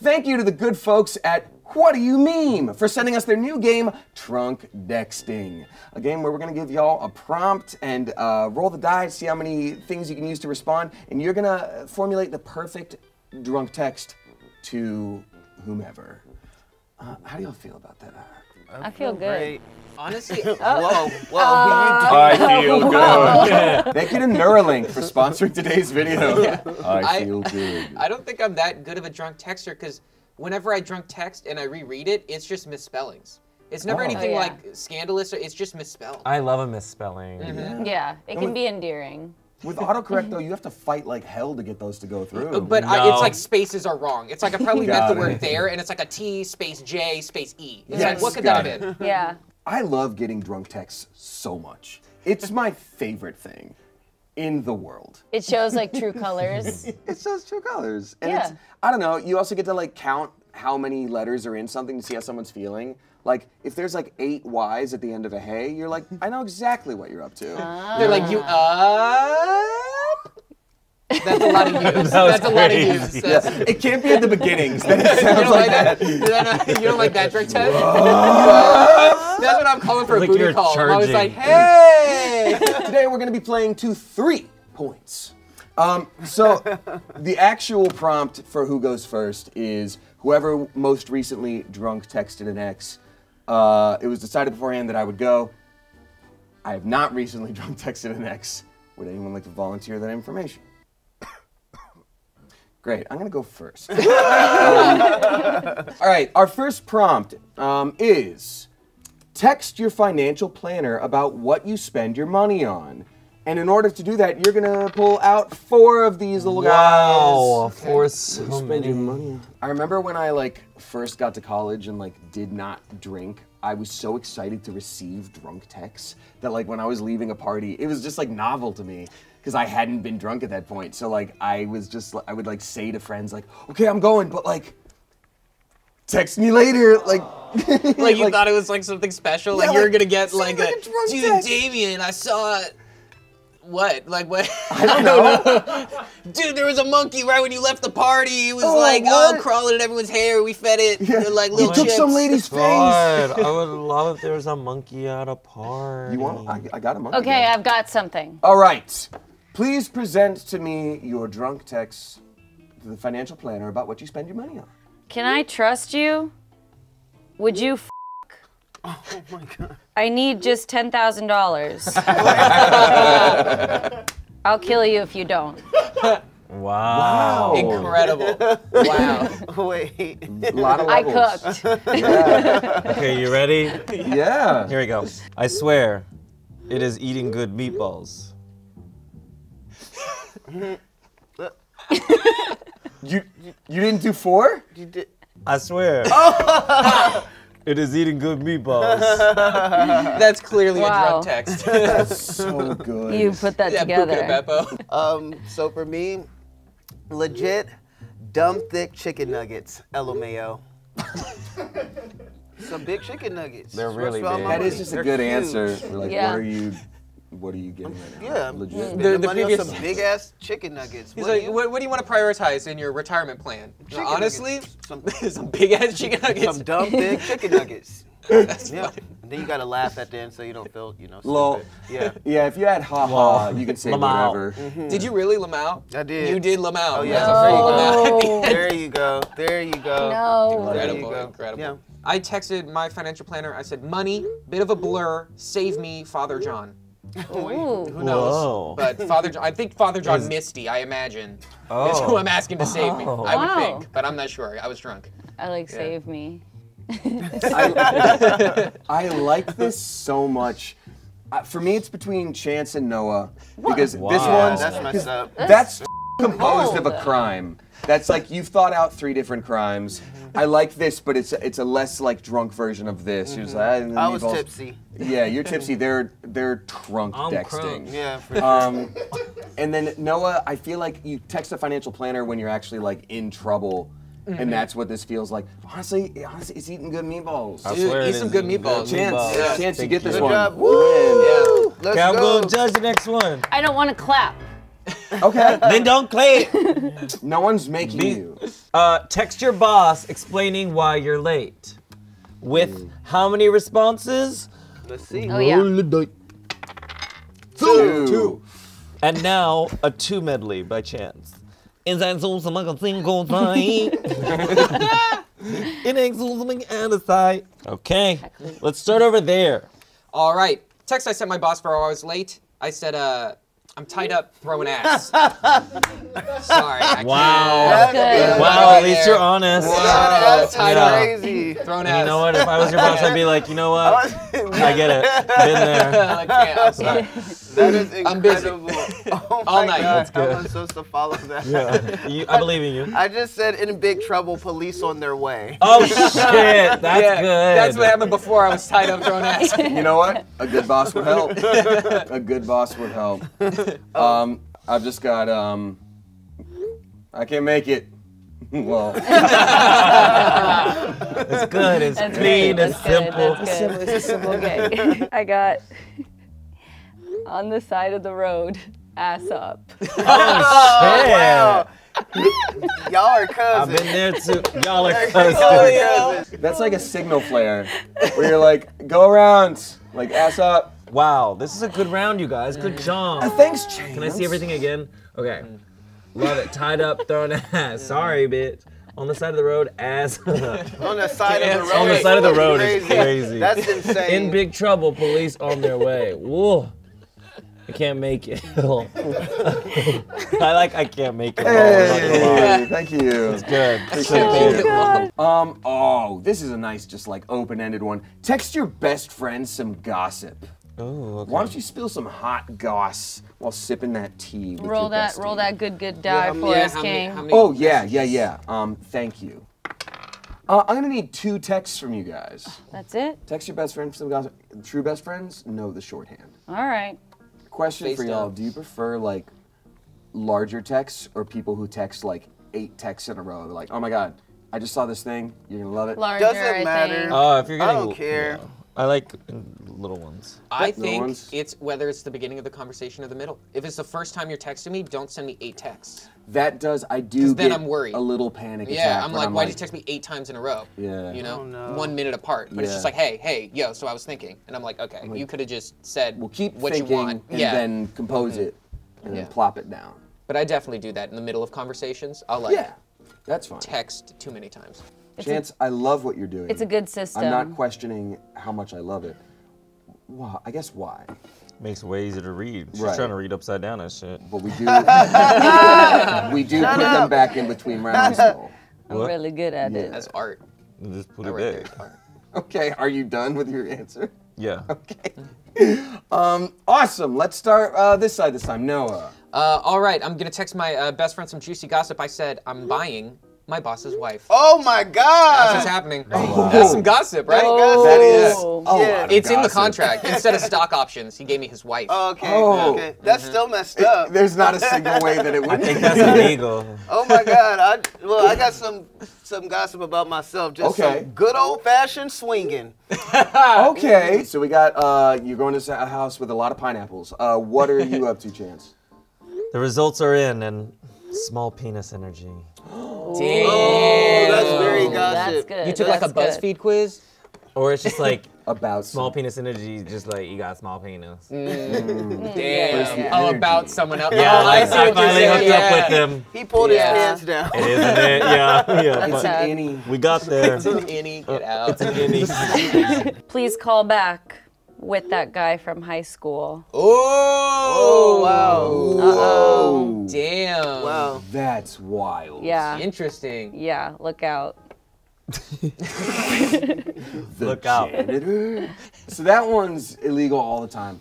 Thank you to the good folks at What Do You Meme for sending us their new game, Trunk Dexting. A game where we're going to give y'all a prompt and roll the die, see how many things you can use to respond, and you're going to formulate the perfect drunk text to whomever. How do y'all feel about that? I feel good. Great. Honestly, whoa. I feel good. Thank you to Neuralink for sponsoring today's video. Yeah. I feel good. I don't think I'm that good of a drunk texter because whenever I drunk text and I reread it, it's just misspellings. It's never anything like scandalous. It's just misspelled. I love a misspelling. Mm-hmm. Yeah, it can be endearing. With autocorrect, though, you have to fight like hell to get those to go through. But it's like spaces are wrong. It's like I probably meant the word there, and it's like a T space J space E. It's like, what could that have been? Yeah. I love getting drunk texts so much. It's my favorite thing in the world. It shows like true colors. It shows true colors. And it's, I don't know, you also get to like count how many letters are in something to see how someone's feeling. Like, if there's like 8 Y's at the end of a hey, you're like, I know exactly what you're up to. They're like, you up? That's a lot of yous. That's a lot of yous. Yeah. It can't be at the beginnings. That it sounds like that. You don't like that drink test? That's what I'm calling for a booty call. I was like, hey! Today we're gonna be playing to 3 points. So the actual prompt for who goes first is whoever most recently drunk texted an ex. It was decided beforehand that I would go. I have not recently drunk texted an ex. Would anyone like to volunteer that information? Great, I'm gonna go first. All right, our first prompt is text your financial planner about what you spend your money on. And in order to do that, you're gonna pull out 4 of these little guys. Wow, 4 so many. Money. I remember when I like first got to college and like did not drink, I was so excited to receive drunk texts that like when I was leaving a party, it was just like novel to me because I hadn't been drunk at that point. So like I was just, I would like say to friends like, okay, I'm going, but like, text me later, like. Like you like, thought it was like something special, yeah, like you were gonna get like a drunk text. Dude, Damien, I saw it. What? Like what? I don't know. Dude, there was a monkey right when you left the party. It was crawling in everyone's hair. We fed it. Yeah. They're like little chips. Took some lady's face. I would love if there was a monkey at a party. You want? I got a monkey. Okay, I've got something. All right. Please present to me your drunk text to the financial planner about what you spend your money on. Can I trust you? Would you? Oh my God. I need just $10,000. I'll kill you if you don't. Wow. Incredible. Wow. Wait. A lot of levels. I cooked. Yeah. Okay, you ready? Yeah. Here we go. I swear, it is eating good meatballs. You didn't do 4? You did. I swear. Oh. It is eating good meatballs. That's clearly a drunk text. That's so good. You put that together. So for me, legit, dumb thick chicken nuggets, LMAO. Some big chicken nuggets. They're really big. That is just a good answer. We're like, what are you getting right now? Yeah, legit. The money on some big ass chicken nuggets. He's like, what do you want to prioritize in your retirement plan? Chicken nuggets. Some big ass chicken nuggets. Some dumb big chicken nuggets. That's funny. And then you gotta laugh at the end so you don't feel, you know, stupid. Yeah. Yeah, if you had ha-ha, you could say whatever. Mm-hmm. Did you really Lamau? I did. You did Lamau. Oh, yeah. No. There you go. There you go. No. Incredible. Incredible. Yeah. I texted my financial planner. I said, money, bit of a blur, save me, Father John. Oh, who knows? Whoa. But Father John, I think Father John Misty, I imagine, is who I'm asking to save me. I would think, but I'm not sure. I was drunk. I like save me. I like this so much. For me, it's between Chance and Noah because this one's that's composed of a crime. That's like you've thought out 3 different crimes. I like this, but it's a less like drunk version of this. Mm-hmm. I was tipsy. Yeah, you're tipsy. They're trunk dexting. Yeah, for sure. And then Noah, I feel like you text a financial planner when you're actually like in trouble. Mm-hmm. And that's what this feels like. Honestly, it's eating good meatballs. Dude, eat some good meatballs. Chance, you get this one. Good job. Woo! Yeah. Let's go. I'm gonna judge the next one. I don't want to clap. Okay. Then don't play it. No one's making you. Text your boss explaining why you're late. With how many responses? Let's see. Oh, yeah. Two. And now, a two medley by Chance. Is that something like a single night? It ain't something out of sight. Okay, let's start over there. All right. Text I sent my boss 4 hours late. I said, I'm tied up throwing ass. Sorry. I wow. Can't. Wow, at least you're honest. Wow. That's crazy. Throwing ass. You know what? If I was your boss, I'd be like, you know what? I get it. Been there. I can't. I'm sorry. That is incredible. I'm busy. Oh my all night. God. That's good. How am I supposed to follow that? Yeah. I believe in you. I just said, in big trouble, police on their way. Oh, shit. That's good. That's what happened before I was tied up throwing ass. You know what? A good boss would help. A good boss would help. I've just got, I can't make it. Well. It's good, it's that's clean, great. It's simple. It's simple. Okay. I got, on the side of the road, ass up. Oh, shit. Wow. Y'all are cousins. I've been there too. Y'all are cousins. Oh, yeah. That's like a signal flare, where you're like, go around, like ass up. Wow, this is a good round, you guys. Good job. Thanks, Chance. Can I see everything again? Okay. Love it. Tied up, throwing ass. Sorry, bitch. On the side of the road, ass. On the side of the road. On the side of the road is crazy. That's insane. In big trouble, police on their way. Whoa. I can't make it. I can't make it. Hey, thank you. It's good. Appreciate it. Oh, this is a nice, just like open-ended one. Text your best friend some gossip. Oh, okay. Why don't you spill some hot goss while sipping that tea? With roll your that, bestie. Roll that good die for us, King. Oh yeah. Thank you. I'm gonna need 2 texts from you guys. That's it. Text your best friend for some gossip. True best friends know the shorthand. All right. Question for y'all: do you prefer like larger texts or people who text like 8 texts in a row? They're like, oh my god, I just saw this thing. You're gonna love it. Larger, doesn't matter. Oh, if you're getting, I don't care. Yeah. I like little ones. I think it's whether it's the beginning of the conversation or the middle. If it's the first time you're texting me, don't send me 8 texts. That does, I do get then I'm worried. A little panic attack. Yeah, I'm like, why did you text me 8 times in a row? Yeah. You know, 1 minute apart. But it's just like, hey, yo, so I was thinking. And I'm like, okay, you could have just said well, keep what you want. And then compose it and then plop it down. But I definitely do that in the middle of conversations. I'll like that's fine. Text too many times. Chance, I love what you're doing. It's a good system. I'm not questioning how much I love it. Well, I guess why? Makes it way easier to read. She's trying to read upside down that shit. But we do put them back in between rounds. I'm really good at it. That's art. Just put it there. Okay, are you done with your answer? Yeah. Okay. Awesome, let's start this side this time, Noah. All right, I'm gonna text my best friend some juicy gossip. I said, I'm buying my boss's wife. Oh my god! That's what's happening. Oh. That's some gossip, right? Oh. That is. Yeah. It's in the contract. Instead of stock options, he gave me his wife. Okay. Oh. Okay. That's still messed up. There's not a single way that it would. I think that's illegal. Oh my god! I got some gossip about myself. Just some good old fashioned swinging. Okay. So we got you're going to a house with a lot of pineapples. What are you up to, Chance? The results are in, and small penis energy. Damn. Oh, that's very gossip. That's good. You took like a BuzzFeed quiz? Or it's just like about small penis energy, just like you got small penis. Damn. Oh, about someone else. Yeah, like, I finally hooked up with him. He pulled his pants down. It is an innie. Yeah. It's an innie. We got there. It's an innie. Get out. It's an innie. Please call back with that guy from high school. Oh! Wow. Uh-oh. Damn. Wow. That's wild. Yeah. Interesting. Yeah, look out. Look out. So that one's illegal all the time.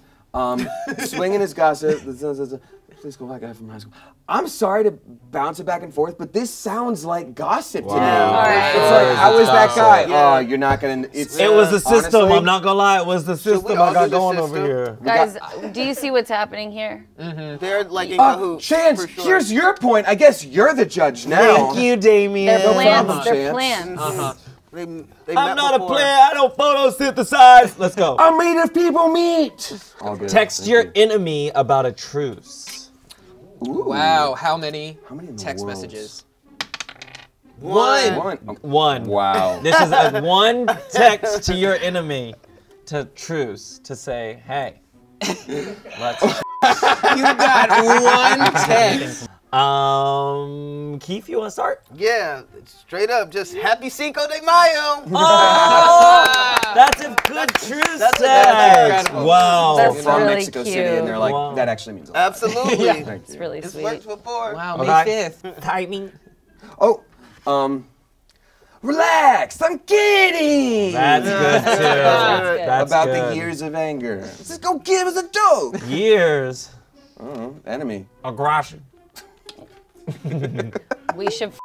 Swinging is gossip. Please call that guy from high school. I'm sorry to bounce it back and forth, but this sounds like gossip to me. Right. It's like, I was that guy. Oh, you're not gonna. It was the system. Honestly, I'm not gonna lie. It was the system I got going over here. Guys, do you see what's happening here? They're like in cahoots. Chance, here's your point. I guess you're the judge now. Thank you, Damien. Their plans. Their plans. I'm not a player. I don't photosynthesize. Let's go. I'm made of people meat. Text your enemy about a truce. Ooh. Wow, how many text messages? One. Wow. This is a one text to your enemy to truce, to say, hey, let's... You got one text. Keith, you want to start? Yeah, straight up, just happy Cinco de Mayo. Oh, that's a good truce. That's incredible. Wow. They're really from Mexico cute. City, and they're like, wow. That actually means a lot. Absolutely. Yeah. It's really sweet. It's worked before. Wow, May 5th. Timing. Oh. Relax, I'm kidding! That's good too. That's good. That's about good. The years of anger. Just go give us a joke! Years. Oh, enemy. Aggression. We should f***.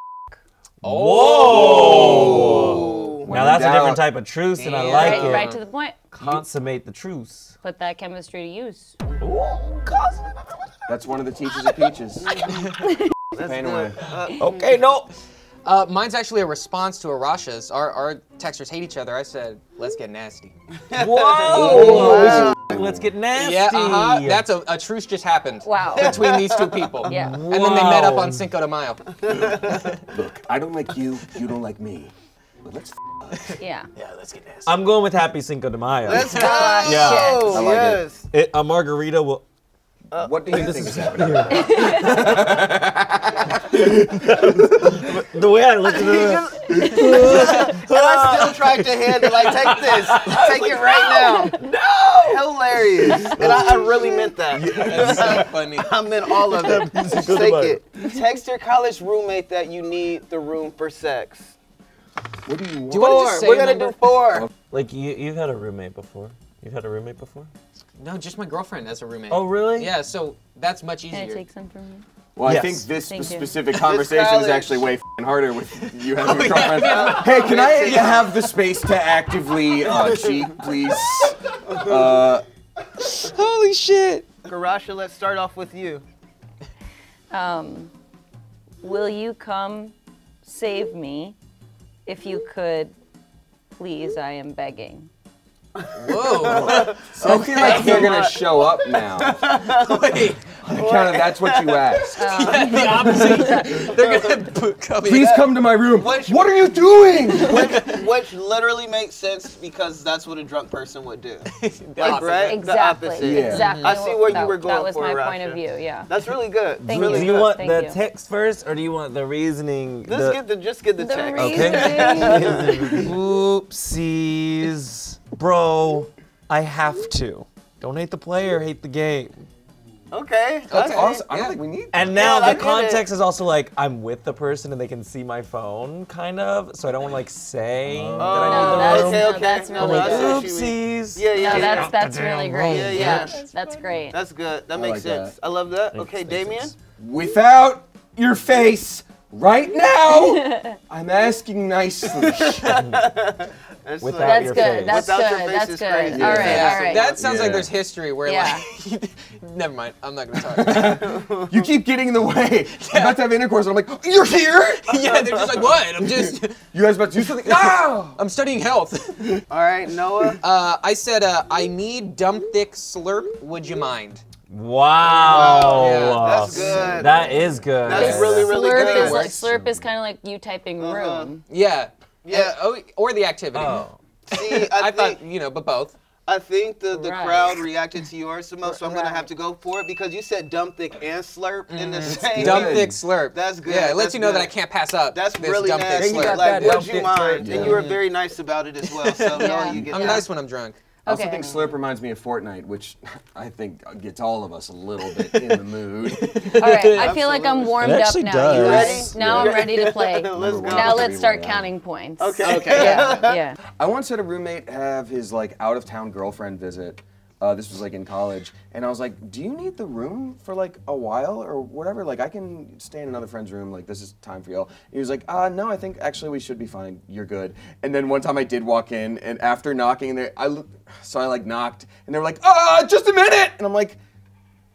Oh! Now that's a different type of truce and I like it. Right to the point. Consummate the truce. Put that chemistry to use. Ooh, that's one of the teachers of Peaches. Pain away. Okay, no. Mine's actually a response to Arasha's. Our texters hate each other. I said, let's get nasty. Whoa! Let's get nasty. Yeah, uh-huh. That's a truce just happened. Wow. Between these two people. Yeah. And then they met up on Cinco de Mayo. Look, I don't like you, you don't like me. But let's f*** up. Yeah. Yeah, let's get nasty. I'm going with happy Cinco de Mayo. Let's go! Yeah. Yes. I like it. A margarita will... What do you think is happening? The way I looked at it. And I still tried to handle it. Like, take this. Take it right now. No! Hilarious. And I really meant that. That's so funny. I meant all of it. Take it. Text your college roommate that you need the room for sex. What do you want? We're going to do 4. Like, you've had a roommate before. You've had a roommate before? No, just my girlfriend as a roommate. Oh, really? Yeah, so that's much easier. Can I take some from you? Well, yes. I think this specific conversation is actually way f***ing harder with you having a girlfriend. Yeah. Hey, can I have the space to actively cheat, please? Holy shit. Arasha, let's start off with you. Will you come save me? If you could, please, I am begging. Whoa! So okay, like you're gonna show up now. Wait, on account of that's what you asked. Yeah, the opposite. They're gonna come. Please come to my room. What are you doing? Which literally makes sense because that's what a drunk person would do. Like, right? Exactly. The opposite. Yeah. Exactly. I see where you were going. That was my point of view. Yeah. That's really good. Thank you. Do you want the text first, or do you want the reasoning? Just get the text. Okay. Oopsies. Bro, I have to. Don't hate the player, hate the game. Okay. That's awesome. I don't think we need that. And now the context is also like, I'm with the person and they can see my phone, kind of. So I don't want to like say that I need the room. Okay, that's really good. Oopsies. Yeah. No, that's really great. Yeah. That's great. That's good. That makes sense. I love that. Okay, Damien? Without your face right now, I'm asking nicely. That's good. That's good. All right, That sounds like there's history where like, never mind, I'm not gonna talk. You keep getting in the way. Yeah. I'm about to have intercourse and I'm like, you're here? Yeah, they're just like, what? I'm just. You guys about to do something? No! I'm studying health. All right, Noah. I said, I need dumb thick slurp, would you mind? Wow. Yeah, that's good. That is good. That's really good. Slurp is kind of like you typing room. Yeah. Yeah, or the activity. Oh. See, I thought, you know, but both. I think the crowd reacted to yours the most, so I'm gonna have to go for it because you said dumb, thick, and slurp in the same. Dumb, thick, slurp. That's good. Yeah, it lets you know that I can't pass up. That's really dumb, thick, slurp. Like, would you mind? Yeah. And you were very nice about it as well. So no, you get. I'm nice when I'm drunk. I also think slurp reminds me of Fortnite, which I think gets all of us a little bit in the mood. All right, I feel like I'm warmed up now. You ready? Now I'm ready to play. Now let's start counting points. Okay. Yeah. I once had a roommate have his like out-of-town girlfriend visit. This was like in college, and I was like, "Do you need the room for like a while or whatever? Like I can stay in another friend's room. Like this is time for y'all." He was like, "No, I think actually we should be fine. You're good." And then one time I did walk in, and after knocking, I like knocked, and they were like, "Just a minute!" And I'm like,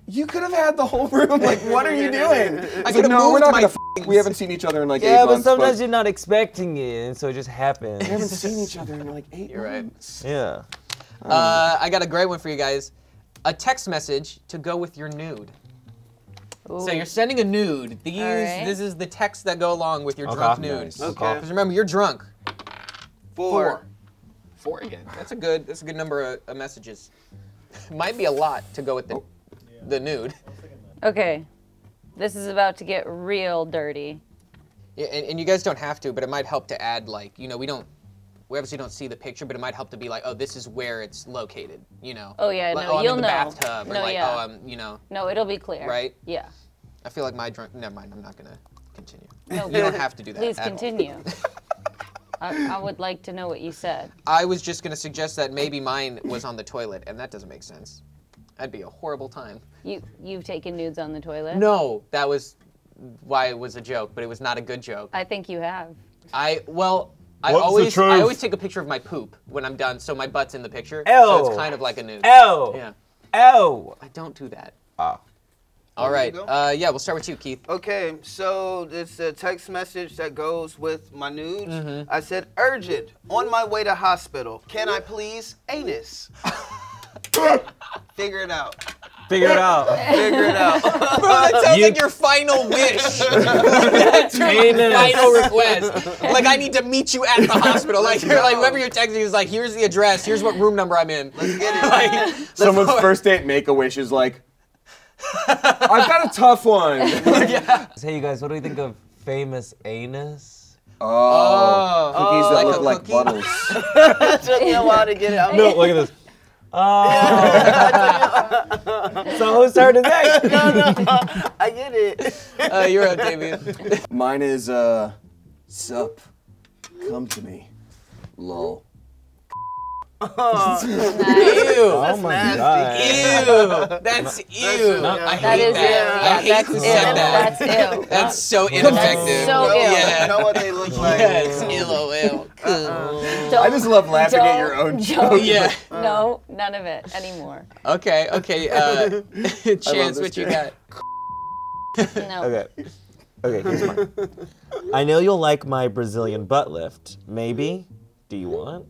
"You could have had the whole room. Like what are you doing?" I said, "No, we're not gonna. We haven't seen each other in like 8 months." Yeah, but sometimes you're not expecting it, and so it just happens. We haven't seen each other in like 8 months. You're right. Yeah. I got a great one for you guys. A text message to go with your nude. Ooh. So you're sending a nude. These, right. This is the text that go along with your drunk nudes. Nice. Okay. Because remember, you're drunk. Four again. That's a good number of messages. Might be a lot to go with the nude. Okay. This is about to get real dirty. Yeah, and you guys don't have to, but it might help to add, like, you know, we obviously don't see the picture, but it might help to be like, oh, this is where it's located, you know? Oh, yeah, like, no, oh, you'll know. I'm in the bathtub, or like, oh, I'm, you know. No, it'll be clear. Right? Yeah. I feel like my drunk, never mind, I'm not gonna continue. No, you don't have to do that. Please continue. I would like to know what you said. I was just gonna suggest that maybe mine was on the toilet, and that doesn't make sense. That'd be a horrible time. You've taken nudes on the toilet? No, that was why it was a joke, but it was not a good joke. I think you have. I always take a picture of my poop when I'm done, so my butt's in the picture. Oh. So it's kind of like a nude. Oh. Yeah. Oh. I don't do that. Ah. All right. Yeah, we'll start with you, Keith. Okay, so it's a text message that goes with my nudes. Mm-hmm. I said, urgent, on my way to hospital. Can I please anus? Figure it out. Figure it out. Figure it out. Bro, that sounds like your final wish. That's your final request. Like, I need to meet you at the hospital. Like, you're, like, whoever you're texting is like, here's the address, here's what room number I'm in. Let's get it. Like, someone's first date make-a-wish is like, I've got a tough one. Yeah. Hey, you guys, what do we think of famous anus? Oh, cookies that look like bottles. Took me a while to get it. No, look at this. Oh. So who started that? No, I get it. You're up, Damien. Mine is, sup, come to me, lol. Oh, that's nasty. Ew. That's ew. I hate that. I hate who said that. That's ew. That's so ineffective. So ill. Yeah. I know what they look like. Yes, LOL. I just love laughing at your own joke. Yeah. No, none of it anymore. Okay, okay. Chance, what you got? No. Okay. Okay, here's mine. I know you'll like my Brazilian butt lift. Maybe. Do you want?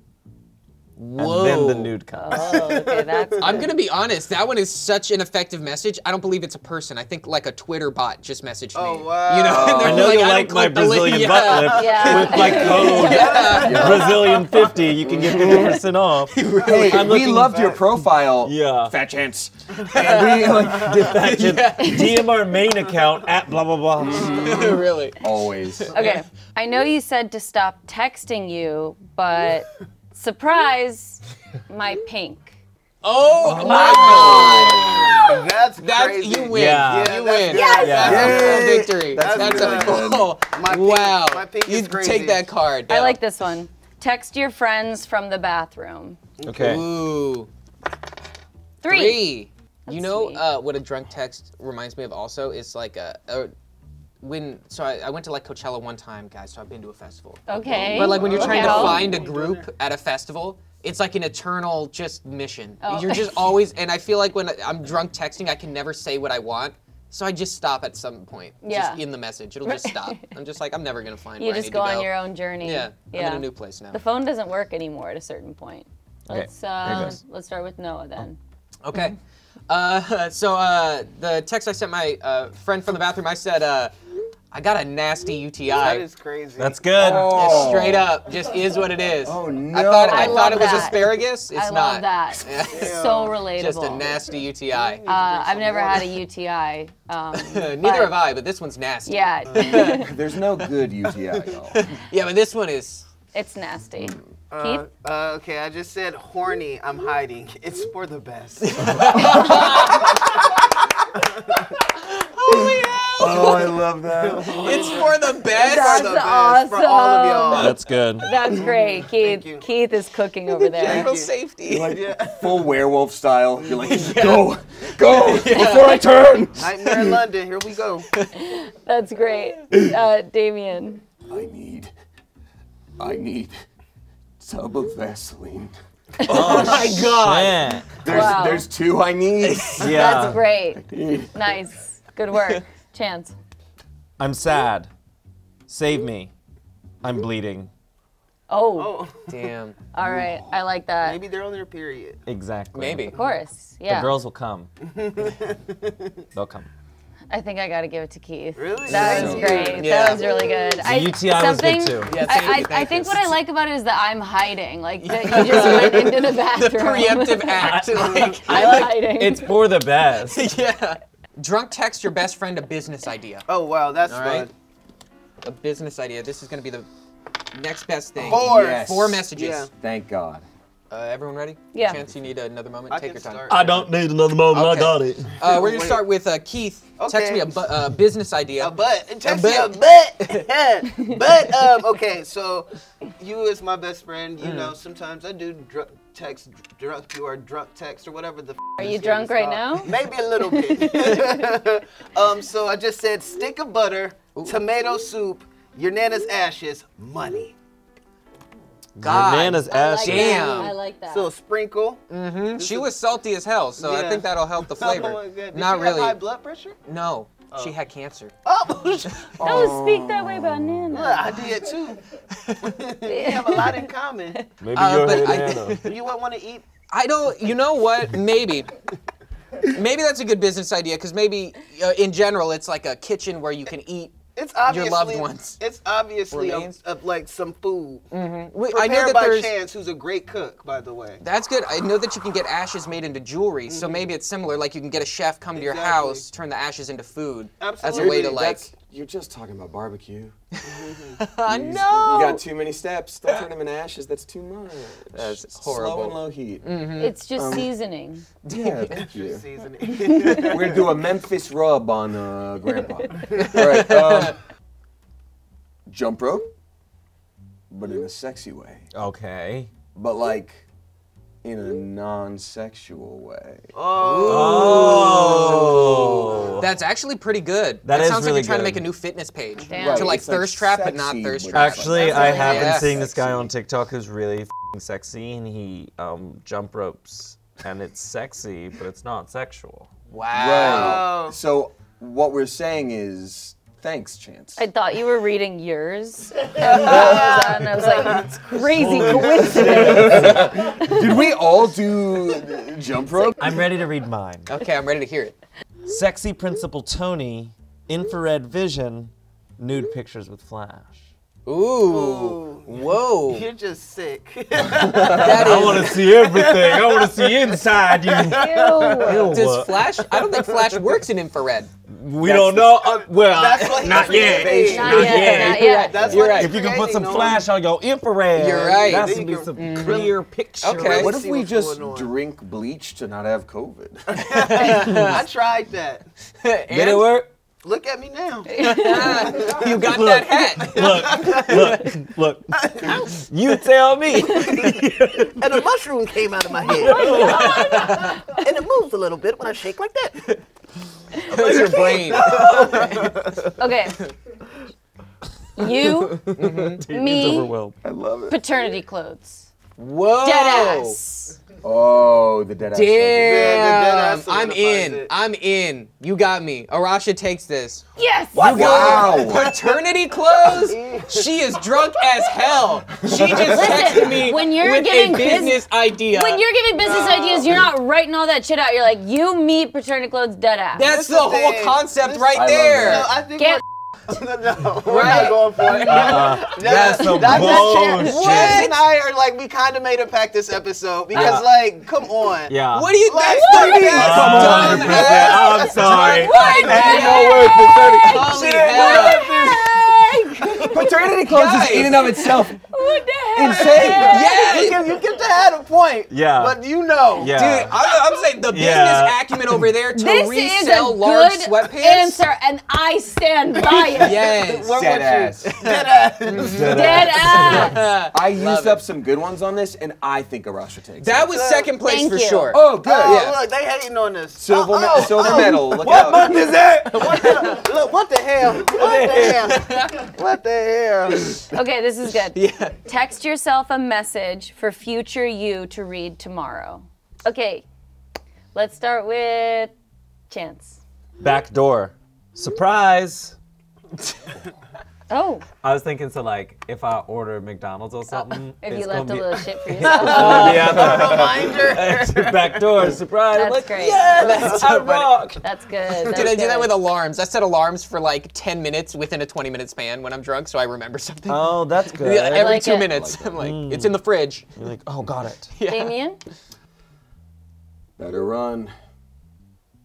Whoa. And then the nude comes. Oh, okay, I'm gonna be honest, that one is such an effective message. I don't believe it's a person. I think like a Twitter bot just messaged me. Oh, wow. You know, and I know like, you like my Brazilian butt lift with my code Brazilian 50. You can get 50% off. Really? Hey, we loved your profile. Yeah. Fat Chance. And we like did Fat Chance. Yeah. DM our main account at blah blah blah. Really? Always. Okay. I know you said to stop texting you, but. Surprise, my pink. Oh my God! That's crazy. You win. Yeah. Yeah, you win. Yes. Yeah. That's a victory. That's a cool. Wow. My pink is crazy. Take that card. I like this one. Text your friends from the bathroom. Okay. Ooh. Three. You know what a drunk text reminds me of? Also, it's like I went to like Coachella one time, guys, so I've been to a festival. Okay. But like when you're trying to find a group at a festival, it's like an eternal just mission. Oh. You're just always, and I feel like when I'm drunk texting, I can never say what I want. So I just stop at some point, just in the message. It'll just stop. I'm just like, I'm never gonna find where I need to go. You just go on your own journey. Yeah, I'm in a new place now. The phone doesn't work anymore at a certain point. Okay. Let's start with Noah then. Okay. So the text I sent my friend from the bathroom, I said, I got a nasty UTI. That is crazy. That's good. Oh. Just straight up, just is what it is. Oh no! I thought it was asparagus. It's not. I love that. Yeah. So relatable. Just a nasty UTI. I've never had a UTI. Neither have I, but this one's nasty. Yeah. There's no good UTI, y'all. Yeah, but this one is. It's nasty. Keith? Okay, I just said horny, I'm hiding. It's for the best. Holy hell! Oh, I love that. It's for the best. That's awesome. For all of y'all. That's good. That's great, Keith. Thank you. Keith is cooking over there. General safety. Like, full werewolf style. You're like, go before I turn. Nightmare in London, here we go. That's great. Damien. I need. Tub of Vaseline. Oh my God! Shit. There's two I need. Yeah. That's great. Nice. Good work. Chance. I'm sad. Save me. I'm bleeding. Oh. Damn. All right. I like that. Maybe they're on their period. Exactly. Maybe. Of course. Yeah. The girls will come. They'll come. I think I got to give it to Keith. Really? That was great. Yeah. That was really good. The UTI was good too. Yeah, I think what I like about it is that I'm hiding. Like, that you just went into the bathroom. The preemptive act. I'm hiding. It's for the best. Yeah. Drunk text your best friend a business idea. Oh, wow, that's fun. A business idea. This is going to be the next best thing. Four messages. Yeah. Thank God. Everyone ready? Yeah. Chance, you need another moment? Take your time. I don't need another moment. Okay. I got it. We're going to start with Keith. Okay. Text me a business idea. Okay, so you is my best friend. You know, sometimes I do drunk text, drunk text or whatever the f Are you drunk right now? Maybe a little bit. So I just said stick of butter, tomato soup, your nana's ashes, money. Banana's ass. Damn. I like that. So sprinkle. Mm-hmm. She was salty as hell, so I think that'll help the flavor. Oh my God. Did she really have high blood pressure? No. Oh. She had cancer. Oh! Don't speak that way about Nana. I did too. We have a lot in common. Maybe you're Nana. You wouldn't want to eat? I don't, you know what? Maybe. Maybe that's a good business idea, because maybe in general it's like a kitchen where you can eat your loved ones. It's obviously of like some food. Mm-hmm. I know that by Chance, who's a great cook, by the way. That's good. I know that you can get ashes made into jewelry, so maybe it's similar. Like you can get a chef come to your house, turn the ashes into food. Absolutely. As a way to like. You're just talking about barbecue. No! You got too many steps. Don't turn them in ashes. That's too much. That's horrible. Slow and low heat. Mm-hmm. It's just seasoning. Yeah, thank you. It's just seasoning. We're gonna do a Memphis rub on Grandpa. All right. Jump rope, but in a sexy way. Okay. But like, in a non-sexual way. Oh. That's actually pretty good. That sounds really like you're trying to make a new fitness page. Damn. Right. To like thirst trap, but not thirst trap. Actually, I have been seeing this guy on TikTok who's really f***ing sexy, and he jump ropes, and it's sexy, but it's not sexual. Wow. Right. So what we're saying is, thanks, Chance. I thought you were reading yours, and I was like, "That's crazy coincidence." Did we all do jump rope? I'm ready to read mine. Okay, I'm ready to hear it. Sexy Principal Tony, infrared vision, nude pictures with flash. Ooh! Whoa! You're just sick. I want to see everything. I want to see inside you. Ew. Does flash? I don't think flash works in infrared. We don't know. Well, not yet. Not yet. That's you're right. If you can put some flash on your infrared, you're right. That's gonna be some clear picture. Okay. What if we just drink bleach to not have COVID? I tried that. Did it work? Look at me now. You got that hat. Look. You tell me. And a mushroom came out of my head. Oh my God. And it moves a little bit when I shake like that. That's your brain. Okay. You, me, I love it. Paternity clothes. Whoa. Dead ass. Oh, the dead ass. Damn. The dead ass I'm in. You got me. Arasha takes this. Yes. What? Wow. Paternity clothes? She is drunk as hell. She just texted me with a business idea. When you're giving business ideas, you're not writing all that shit out. You're like, you meet paternity clothes, dead ass. That's the whole concept right there. No, I think we're not going for it. That's the bullshit. Chance and I are like, we kind of made a pact this episode because, like, come on. Yeah. What do you think? I'm sorry. Paternity clothes is in and of itself. What the hell? Insane. Yeah. You get to have a point. Yeah. But you know. Yeah. Dude, I'm saying the business acumen over there to resell large sweatpants. This is a good answer, and I stand by it. Yes. Dead ass. I used up some good ones on this, and I think Arasha takes it. That was second place for sure. Oh, good. Oh, look, they hating on this. Silver medal. What month is that? Look, what the hell? What the hell? Okay, this is good. Yeah. Text yourself a message for future you to read tomorrow. Okay, let's start with Chance. Back door. Surprise. Oh. I was thinking, so like, if I order McDonald's or something, if you left a little shit for yourself. A reminder. Back door, surprise. That's like, great. Yes, I rock. That's good. Dude, I do that with alarms. I set alarms for like 10 minutes within a 20-minute span when I'm drunk, so I remember something. Oh, that's good. Yeah, every like 2 minutes. Like I'm like, it's in the fridge. You're like, oh, got it. Yeah. Damien? Better run.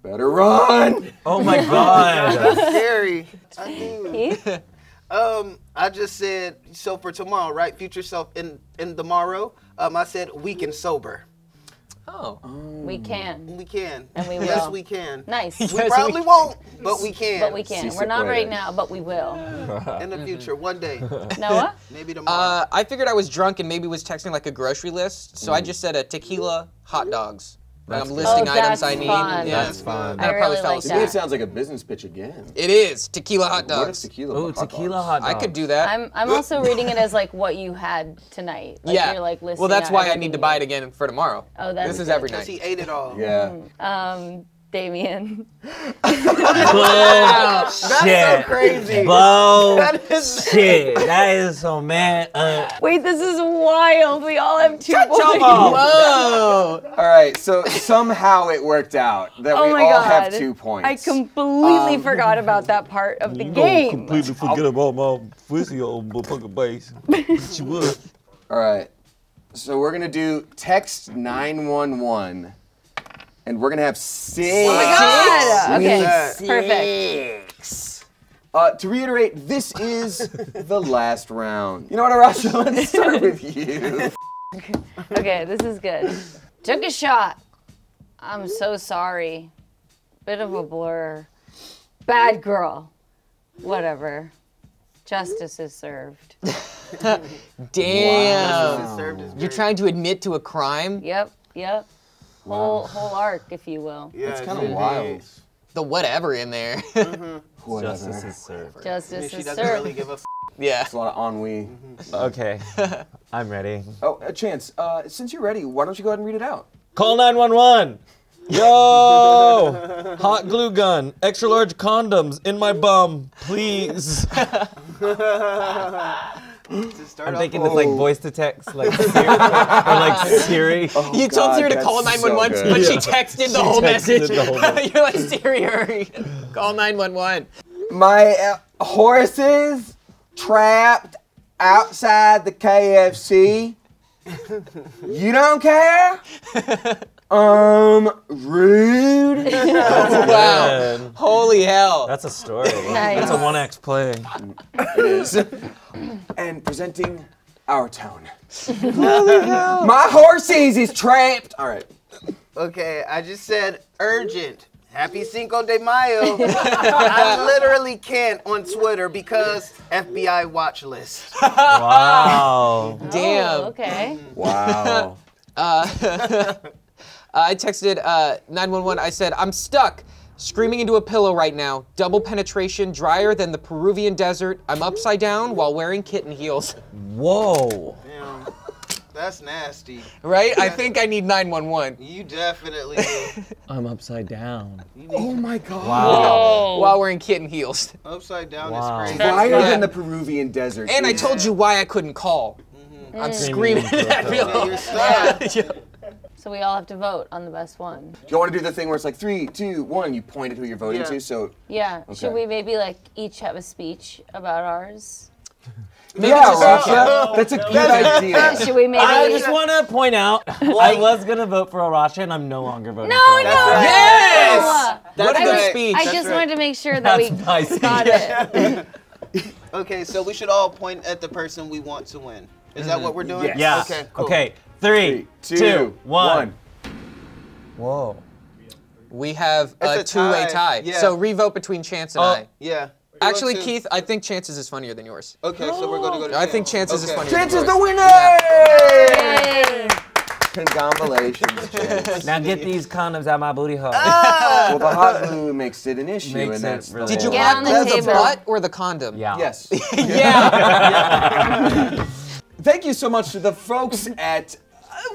Better run! Oh my God. That's scary. I mean, I just said, so for tomorrow, right? Future self in tomorrow. I said we can sober. Oh. We can. We can. And we will. Yes, we can. Nice. We yes, probably won't, but we can. But we can. We're not right now, but we will. In the future, one day. Noah? Maybe tomorrow. I figured I was drunk and maybe was texting like a grocery list, so I just said a tequila, hot dogs. Like I'm listing items I need. Fun. Yeah, that's fun. I really like that. It sounds like a business pitch again. It is. Tequila hot dogs. What is tequila? Oh, tequila hot dogs. I could do that. I'm also reading it as like what you had tonight. Like yeah. You're like listing. Well, that's why I need to buy it again for tomorrow. Oh, that's. This is every night. He ate it all. Yeah. Damien. Wow, that's so crazy. That is shit. That is so mad. Wait, this is wild. We all have two points. Whoa. All right, so somehow it worked out that we all have 2 points. I completely forgot about that part of the game. Completely forget about my frizzy old motherfucking base. But you would. All right, so we're gonna do text 911. And we're gonna have six. Oh my God! Okay, perfect. Six. To reiterate, this is the last round. You know what, Arasha? Let's start with you. Okay, this is good. Took a shot. I'm so sorry. Bit of a blur. Bad girl. Whatever. Justice is served. Damn. Wow. Justice is served is great. You're trying to admit to a crime? Yep. Yep. Wow. Whole arc, if you will. Yeah, it's kind of wild. The whatever in there. Whatever. Justice is served. Justice is served. She doesn't really give a f. Yeah. It's a lot of ennui. Okay. I'm ready. Oh, Chance, since you're ready, why don't you go ahead and read it out? Call 911. Yo! Hot glue gun. Extra large condoms in my bum, please. I'm thinking it's like voice to text, like Siri, or like Siri. Oh, you told Siri to call 911, so but she texted the whole message. You're like, Siri, hurry, call 911. My horses trapped outside the KFC. You don't care? Rude. Wow. Holy hell. That's a story. Nice. That's a 1x play. It is. And presenting our tone. Holy hell. My horses is trapped. All right. Okay, I just said urgent. Happy Cinco de Mayo. I literally can't on Twitter because FBI watch list. Wow. Damn. Oh, okay. Wow. I texted 911, I said, I'm stuck, screaming into a pillow right now. Double penetration, drier than the Peruvian desert. I'm upside down while wearing kitten heels. Whoa. Damn, that's nasty. Right? I think I need 911. You definitely do. I'm upside down. Oh my God. Wow. While wearing kitten heels. Upside down is crazy. Drier than the Peruvian desert. And I told you why I couldn't call. I'm screaming into that pillow. You're stuck. So we all have to vote on the best one. You want to do the thing where it's like 3, 2, 1, you point at who you're voting to, so. Yeah, okay. Should we maybe like each have a speech about ours? Maybe Arasha, that's a good idea. Should we maybe? I just want to point out, I was going to vote for Arasha and I'm no longer voting for her. Right. Yes! That's a good speech. I just wanted to make sure that we got it. Okay, so we should all point at the person we want to win. Is that what we're doing? Yes. Yeah. Okay, cool. Okay. 3, 2, 1. Whoa. We have a two-way tie. Yeah. So re-vote between Chance and I. Yeah. Actually, Keith, I think Chance's is funnier than yours. Okay, so we're going to go to Chance. I think Chance's is funnier than yours. Chance is the winner! Yeah. Yay! Congratulations, Chance. Now get these condoms out of my booty hole. Well, the hot glue makes it an issue. Did you hot glue the butt or the condom? Yeah. Yes. Yeah. Thank you so much to the folks at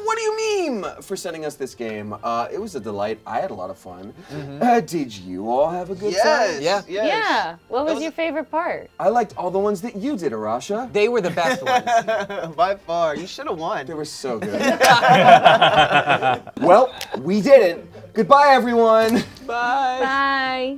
What Do You Meme, for sending us this game. It was a delight. I had a lot of fun. Mm-hmm. Did you all have a good time? Yes. Yeah. Yes. Yeah. What was your favorite part? I liked all the ones that you did, Arasha. They were the best ones. By far. You should have won. They were so good. Well, we didn't. Goodbye, everyone. Bye. Bye.